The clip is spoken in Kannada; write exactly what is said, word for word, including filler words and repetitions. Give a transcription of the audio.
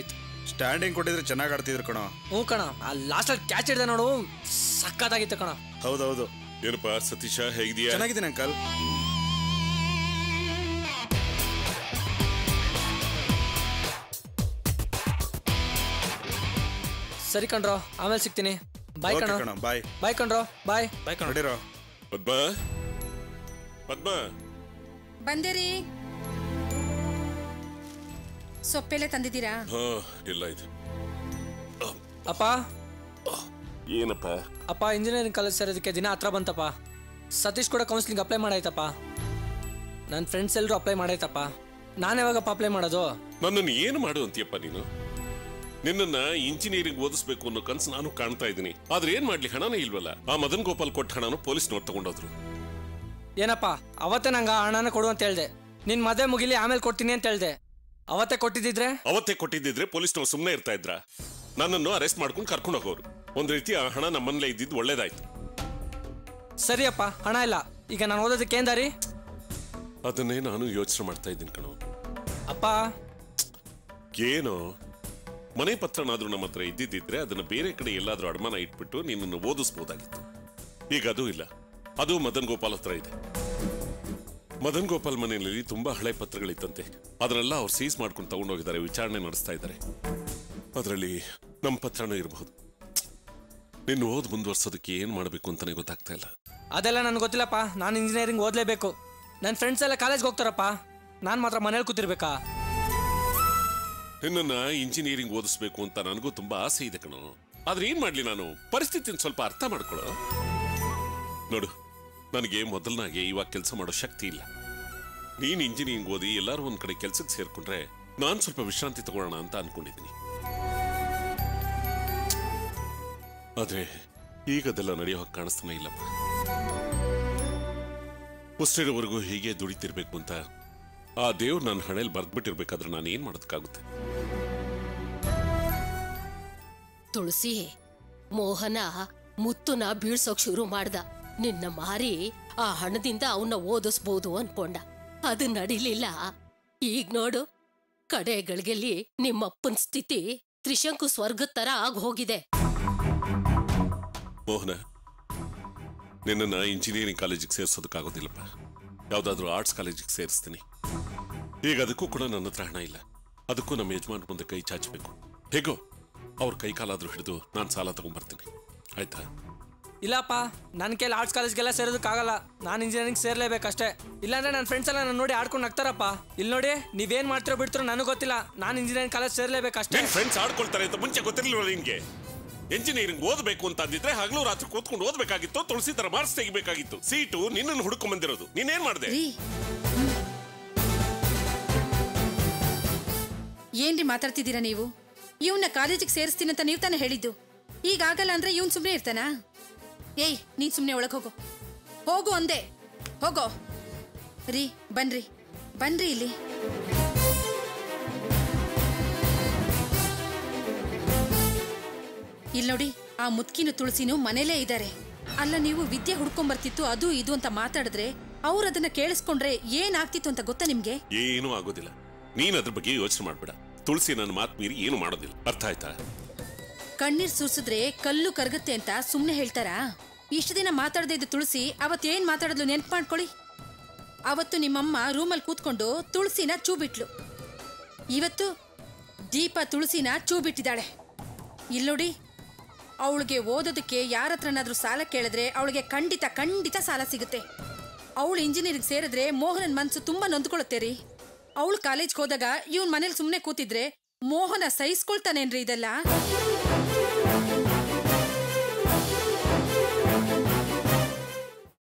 ಎಪ್ಪತ್ತೈದು. ಸ್ಟ್ಯಾಂಡಿಂಗ್ ಕೊಟ್ಟಿದ್ರೆ ಚೆನ್ನಾಗಿ ಆಡ್ತಿದ್ರು ಕಣ. ಹ್ಞೂ ಕಣ, ಆ ಲಾಸ್ಟಲ್ಲಿ ಕ್ಯಾಚ್ ಹಿಡಿದೆ ನೋಡು, ಸಕ್ಕತ್ತಾಗಿತ್ತು ಕಣ. ಹೌದೌದು. ಏನಪ್ಪ ಸತೀಶ, ಹೇಗಿದೆಯಾ? ಚೆನ್ನಾಗಿದ್ದೀನಿ ಅಂಕಲ್. ಸರಿ ಕಣ್ರೋ, ಆಮೇಲೆ ಸಿಗ್ತೀನಿ. ಬಾಯ್ ಕಣ. ಬಾಯ್ ಬಾಯ್ ಕಣ್ರೋ. ಬಾಯ್ ಬಾಯ್ ಕಣ. ಹೊಡಿರೋ ಪದ್ಮ. ಪದ್ಮ ಬಂದಿರಿ? ಸೊಪ್ಪೆಲ್ಲ ತಂದಿದ್ದೀರಾ? ಇಲ್ಲ ಇದು. ಅಪ್ಪ ಏನಪ್ಪ? ಅಪ್ಪ ಇಂಜಿನಿಯರಿಂಗ್ ಕಾಲೇಜ್ ಸೇರೋದಕ್ಕೆ ದಿನ ಹತ್ರ ಬಂತಪ್ಪ. ಸತೀಶ್ ಕೂಡ ಕೌನ್ಸಿಲಿಂಗ್ ಅಪ್ಲೈ ಮಾಡಾಯ್ತಪ್ಪ. ನನ್ನ ಫ್ರೆಂಡ್ಸ್ ಎಲ್ಲರೂ ಅಪ್ಲೈ ಮಾಡಾಯ್ತಪ್ಪ. ನಾನು ಯಾವಾಗಪ್ಪ ಅಪ್ಲೈ ಮಾಡೋದು? ನನ್ನನ್ನು ಏನು ಮಾಡು ಅಂತೀಯಪ್ಪ ನೀನು? ನಿನ್ನ ಇಂಜಿನಿಯರಿಂಗ್ ಓದಿಸ್ಬೇಕು ಅನ್ನೋ ಕನ್ಸು ನಾನು ಕಾಣ್ತಾ ಇದ್ದೀನಿ. ಆದ್ರೆ ಏನ್ ಮಾಡ್ಲಿ, ಹಣನೇ ಇಲ್ವಲ್ಲ. ಆ ಮದನ್ ಗೋಪಾಲ್ ಕೊಟ್ಟ ಹಣನು ಪೊಲೀಸ್ ನೋಡ್ ತಗೊಂಡೋದ್ರು. ಏನಪ್ಪ ಅವತ್ತೇ ನಂಗೆ ಆ ಹಣನ ಕೊಡು ಅಂತ ಹೇಳ್ದೆ. ನಿನ್ ಮದುವೆ ಮುಗಿಲಿ ಆಮೇಲೆ ಕೊಡ್ತೀನಿ ಅಂತ ಹೇಳ್ದೆ. ಅವತ್ತೇ ಕೊಟ್ಟಿದ್ರೆ ಅವತ್ತೇ ಕೊಟ್ಟಿದ್ರೆ ಪೊಲೀಸ್ನವ್ರು ಸುಮ್ಮನೆ ಇರ್ತಾ ಇದ್ರ? ನನ್ನನ್ನು ಅರೆಸ್ಟ್ ಮಾಡ್ಕೊಂಡು ಕರ್ಕೊಂಡು ಹೋಗೋರು. ಒಂದ್ ರೀತಿ ಆ ಹಣ ನಮ್ಮ ಮನೇಲೆ ಇದ್ದಿದ್ದು ಒಳ್ಳೇದಾಯ್ತು. ಸರಿಯಪ್ಪ, ಹಣ ಇಲ್ಲ, ಈಗ ನಾನು ಓದೋದಕ್ಕೆ ಏನ್ ದಾರಿ? ಅದನ್ನೇ ನಾನು ಯೋಚನೆ ಮಾಡ್ತಾ ಇದ್ದೀನಿ ಕಣೋ. ಅಪ್ಪ ಏನೋ ಮನೆ ಪತ್ರನಾದ್ರೂ ನಮ್ಮ ಹತ್ರ ಇದ್ದಿದ್ದಿದ್ರೆ ಅದನ್ನ ಬೇರೆ ಕಡೆ ಎಲ್ಲಾದ್ರೂ ಅಡಮಾನ ಇಟ್ಬಿಟ್ಟು ನಿನ್ನನ್ನು ಓದಿಸ್ಬೋದಾಗಿತ್ತು. ಈಗ ಅದೂ ಇಲ್ಲ. ಅದು ಮದನ್ ಗೋಪಾಲ್ ಹತ್ರ ಇದೆ. ಮದನ್ ಗೋಪಾಲ್ ಮನೆಯಲ್ಲಿ ತುಂಬಾ ಹಳೆ ಪತ್ರಗಳಿತ್ತಂತೆ. ಅದನ್ನೆಲ್ಲ ಅವ್ರು ಸೀಸ್ ಮಾಡ್ಕೊಂಡು ತಗೊಂಡೋಗಿದ್ದಾರೆ, ವಿಚಾರಣೆ ನಡೆಸ್ತಾ ಇದ್ದಾರೆ. ಅದರಲ್ಲಿ ನಮ್ಮ ಪತ್ರನೂ ಇರಬಹುದು. ನಿನ್ನ ಓದ್ ಮುಂದುವರ್ಸೋದಕ್ಕೆ ಏನ್ ಮಾಡಬೇಕು ಅಂತಾನೆ ಗೊತ್ತಾಗ್ತಾ ಇಲ್ಲ. ಅದೆಲ್ಲ ನನ್ಗೆ ಗೊತ್ತಿಲ್ಲಪ್ಪ. ನಾನು ಇಂಜಿನಿಯರಿಂಗ್ ಓದ್ಲೇಬೇಕು. ನನ್ನ ಫ್ರೆಂಡ್ಸ್ ಎಲ್ಲ ಕಾಲೇಜ್ಗೆ ಹೋಗ್ತಾರಪ್ಪ, ನಾನು ಮಾತ್ರ ಮನೇಲಿ ಕೂತಿರ್ಬೇಕಾ? ನಿನ್ನ ಇಂಜಿನಿಯರಿಂಗ್ ಓದಿಸ್ಬೇಕು ಅಂತ ನನಗೂ ತುಂಬಾ ಆಸೆ ಇದೆ ಕಣೋ. ಆದ್ರೆ ಏನ್ ಮಾಡ್ಲಿ ನಾನು? ಪರಿಸ್ಥಿತಿನ ಸ್ವಲ್ಪ ಅರ್ಥ ಮಾಡ್ಕೊಳ್ಳೋ ನೋಡು. ನನಗೆ ಮೊದಲನಾಗೆ ಇವಾಗ ಕೆಲಸ ಮಾಡೋ ಶಕ್ತಿ ಇಲ್ಲ. ನೀನ್ ಇಂಜಿನಿಯರಿಂಗ್ ಓದಿ ಎಲ್ಲಾರು ಒಂದ್ ಕಡೆ ಕೆಲ್ಸಕ್ಕೆ ಸೇರ್ಕೊಂಡ್ರೆ ನಾನ್ ಸ್ವಲ್ಪ ವಿಶ್ರಾಂತಿ ತಗೊಳ್ಳೋಣ ಅಂತ ಅನ್ಕೊಂಡಿದ್ದೀನಿ. ಆದ್ರೆ ಈಗದೆಲ್ಲ ನಡೆಯೋ ಹಾಗೆ ಕಾಣಿಸ್ತಾನೆ ಇಲ್ಲಪ್ಪ. ಉಸಿರೋವರೆಗೂ ಹೀಗೆ ದುಡಿತಿರ್ಬೇಕು ಅಂತ ಆ ದೇವ್ರು ನನ್ನ ಹಣೆಯಲ್ಲಿ ಬರ್ದ್ಬಿಟ್ಟಿರ್ಬೇಕಾದ್ರೆ ನಾನು ಏನ್ ಮಾಡೋದಕ್ಕಾಗುತ್ತೆ? ತುಳಸಿ, ಮೋಹನ ಮುತ್ತುನ ಬೀಳ್ಸೋಕ್ ಶುರು ಮಾಡ್ದ. ನಿನ್ನ ಮಾರಿ ಆ ಹಣದಿಂದ ಅವನ್ನ ಓದಿಸ್ಬೋದು ಅನ್ಕೊಂಡ. ಅದು ನಡೀಲಿಲ್ಲ. ಈಗ ನೋಡು, ಕಡೆಗಳಿಗೆಲ್ಲಿ ನಿಮ್ಮಪ್ಪನ ಸ್ಥಿತಿ ತ್ರಿಶಂಕು ಸ್ವರ್ಗದ ತರ ಆಗಿ ಹೋಗಿದೆ. ಮೋಹನ, ನಿನ್ನ ಇಂಜಿನಿಯರಿಂಗ್ ಕಾಲೇಜಿಗೆ ಸೇರಿಸೋದಕ್ಕಾಗೋದಿಲ್ಲಪ್ಪ. ಯಾವ್ದಾದ್ರು ಆರ್ಟ್ಸ್ ಕಾಲೇಜಿಗೆ ಸೇರಿಸ್ತೀನಿ. ಈಗ ಅದಕ್ಕೂ ಕೂಡ ನನ್ನ ಹತ್ರ ಹಣ ಇಲ್ಲ. ಅದಕ್ಕೂ ನಮ್ಮ ಯಜಮಾನ್ ಮುಂದೆ ಕೈ ಚಾಚಬೇಕು. ಹೇಗೋ ಅವ್ರ ಕೈ ಕಾಲಾದ್ರೂ ಹಿಡಿದು ನಾನು ಸಾಲ ತಗೊಂಡ್ಬರ್ತೀನಿ, ಆಯ್ತಾ? ಇಲ್ಲಪ್ಪ, ನನ್ನ ಕೈಲಿ ಆರ್ಟ್ಸ್ ಕಾಲೇಜ್ಗೆಲ್ಲ ಸೇರೋದಕ್ಕಾಗಲ್ಲ. ನಾನು ಇಂಜಿನಿಯರಿಂಗ್ ಸೇರ್ಲೇಬೇಕಷ್ಟೇ. ಇಲ್ಲಾಂದ್ರೆ ನನ್ನ ಫ್ರೆಂಡ್ಸ್ ಎಲ್ಲ ನಾನು ನೋಡಿ ಆಡ್ಕೊಂಡು ಆಗ್ತಾರಪ್ಪ. ಇಲ್ಲಿ ನೋಡಿ, ನೀವೇನ್ ಮಾಡ್ತಿರೋ ಬಿಡ್ತಿರೋ ನನಗೆ ಗೊತ್ತಿಲ್ಲ. ನಾನು ಇಂಜಿನಿಯರಿಂಗ್ ಕಾಲೇಜ್ ಸೇರ್ಲೇಬೇಕಷ್ಟೇ. ಫ್ರೆಂಡ್ಸ್ ಆಡ್ಕೊಳ್ತಾರೆ ಅಂತ ಮುಂಚೆ ಗೊತ್ತಿರಲಿಲ್ಲ ನಿಮಗೆ? ಎಂಜಿನಿಯರಿಂಗ್ ಓದಬೇಕು ಅಂತ ಅಂದಿದ್ರೆ ಹಗಲು ರಾತ್ರಿ ಕೂತ್ಕೊಂಡು ಓದಬೇಕಾಗಿತ್ತು. ತುಳಸಿ ತರ ಮಾರ್ಕ್ಸ್ ತೆಗಿಬೇಕಾಗಿತ್ತು. ಸೀಟು ನಿನ್ನನ್ನು ಹುಡುಕೊಂಡ್ ಬಂದಿರೋದು. ನೀನೇನ್ ಮಾಡಿದೆ? ಏನ್ರಿ ಮಾತಾಡ್ತಿದ್ದೀರಾ ನೀವು? ಇವನ್ನ ಕಾಲೇಜಿಗೆ ಸೇರಿಸ್ತೀನಿ ಅಂತ ನೀವು ತಾನೇ ಹೇಳಿದ್ದು. ಈಗ ಆಗಲ್ಲ ಅಂದ್ರೆ ಇವನ್ ಸುಮ್ನೆ ಇರ್ತಾನಾ? ಏಯ್, ನೀನ್ ಸುಮ್ನೆ ಒಳಗೆ ಹೋಗೋ ಹೋಗು ಅಂದೆ. ಹೋಗೋ ರೀ. ಬನ್ರಿ ಬನ್ರಿ ಇಲ್ಲಿ. ಇಲ್ಲಿ ನೋಡಿ, ಆ ಮುತ್ಕಿನ ತುಳಸಿನೂ ಮನೇಲೇ ಇದ್ದಾರೆ. ಅಲ್ಲ, ನೀವು ವಿದ್ಯೆ ಹುಡ್ಕೊಂಡ್ ಬರ್ತಿತ್ತು ಅದು ಇದು ಅಂತ ಮಾತಾಡಿದ್ರೆ ಅವ್ರ ಅದನ್ನ ಕೇಳಿಸ್ಕೊಂಡ್ರೆ ಏನಾಗ್ತಿತ್ತು ಅಂತ ಗೊತ್ತಾ ನಿಮ್ಗೆ? ಏನೂ ಆಗೋದಿಲ್ಲ. ನೀನ್ ಅದ್ರ ಬಗ್ಗೆ ಯೋಚನೆ ಮಾಡ್ಬೇಡ. ತುಳಸಿ ನನ್ನ ಮಾತು ಮೀರಿ ಏನು ಮಾಡೋದಿಲ್ಲ, ಅರ್ಥ ಆಯ್ತಾ? ಕಣ್ಣೀರ್ ಸುರಿಸಿದ್ರೆ ಕಲ್ಲು ಕರಗುತ್ತೆ ಅಂತ ಸುಮ್ನೆ ಹೇಳ್ತಾರಾ? ಇಷ್ಟು ದಿನ ಮಾತಾಡದೇ ಇದ್ದ ತುಳಸಿ ಅವತ್ತೇನ್ ಮಾತಾಡಿದ್ಲು ನೆನ್ಪು ಮಾಡ್ಕೊಳ್ಳಿ. ಅವತ್ತು ನಿಮ್ಮಮ್ಮ ರೂಮಲ್ಲಿ ಕೂತ್ಕೊಂಡು ತುಳಸಿನ ಚೂ ಬಿಟ್ಲು. ಇವತ್ತು ದೀಪ ತುಳಸಿನ ಚೂ ಬಿಟ್ಟಿದ್ದಾಳೆ. ಇಲ್ಲೋಡಿ, ಅವಳಿಗೆ ಓದೋದಕ್ಕೆ ಯಾರ ಹತ್ರನಾದ್ರೂ ಸಾಲ ಕೇಳಿದ್ರೆ ಅವಳಿಗೆ ಖಂಡಿತ ಖಂಡಿತ ಸಾಲ ಸಿಗುತ್ತೆ. ಅವಳು ಇಂಜಿನಿಯರಿಂಗ್ ಸೇರಿದ್ರೆ ಮೋಹನನ್ ಮನಸ್ಸು ತುಂಬಾ ನೊಂದ್ಕೊಳ್ಳುತ್ತೆ ರೀ. ಅವಳು ಕಾಲೇಜ್ಗೆ ಹೋದಾಗ ಇವನ್ ಮನೇಲಿ ಸುಮ್ಮನೆ ಕೂತಿದ್ರೆ ಮೋಹನ ಸಹಿಸ್ಕೊಳ್ತಾನೇನ್ರಿ ಇದೆಲ್ಲ?